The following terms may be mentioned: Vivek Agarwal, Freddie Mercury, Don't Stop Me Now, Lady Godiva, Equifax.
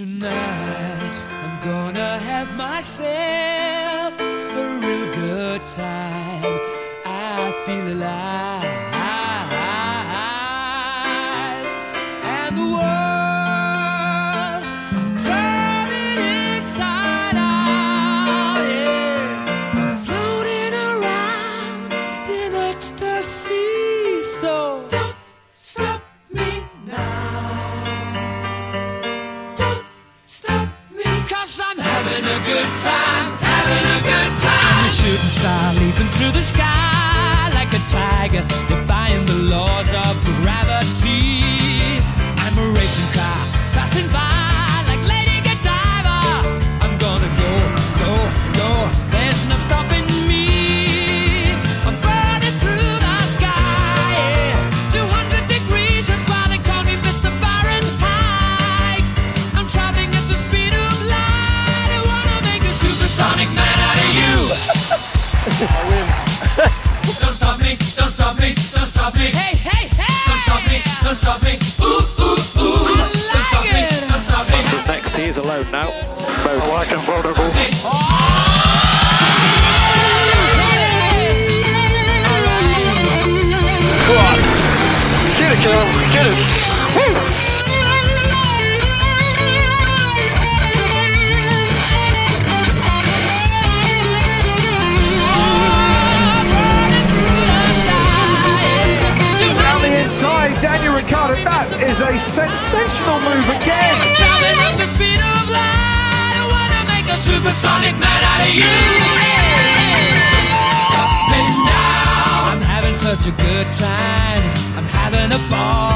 Tonight I'm gonna have myself a real good time. I feel alive, and the world I'm turning inside out. Yeah. I'm floating around in ecstasy, so don't stop me now. Don't stop me, 'cause I'm having a good time, having a good time. I'm a shooting star leaping through the sky, like a tiger, defying the laws of gravity. I'm a racing car passing by, like Lady Godiva. I'm gonna go, go, go. There's no stopping me. I'm burning through the sky, yeah. 200 degrees, that's why they call me Mr. Fahrenheit. I'm traveling at the speed of light. I wanna make a supersonic man out of you. I win. Don't stop me, don't stop me, don't stop me. Hey, hey, hey! Don't stop me, don't stop me. Ooh, ooh, ooh. I like don't stop it. Me, don't stop me. What's next? He is alone now. Both white and vulnerable. Come on. Get it, girl. Get it. Woo! That is a sensational move again. I'm traveling at the speed of light. I wanna make a supersonic man out of you. Don't stop me now. I'm having such a good time. I'm having a ball.